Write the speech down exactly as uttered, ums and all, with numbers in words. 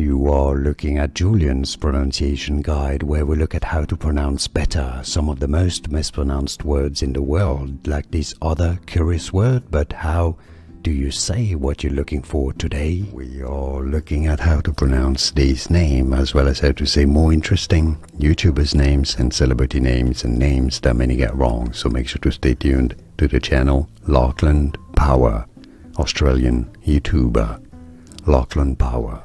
You are looking at Julian's pronunciation guide, where we look at how to pronounce better some of the most mispronounced words in the world, like this other curious word. But how do you say what you're looking for today? We are looking at how to pronounce these names, as well as how to say more interesting YouTubers' names and celebrity names and names that many get wrong. So make sure to stay tuned to the channel Lachlan Power, Australian YouTuber Lachlan Power.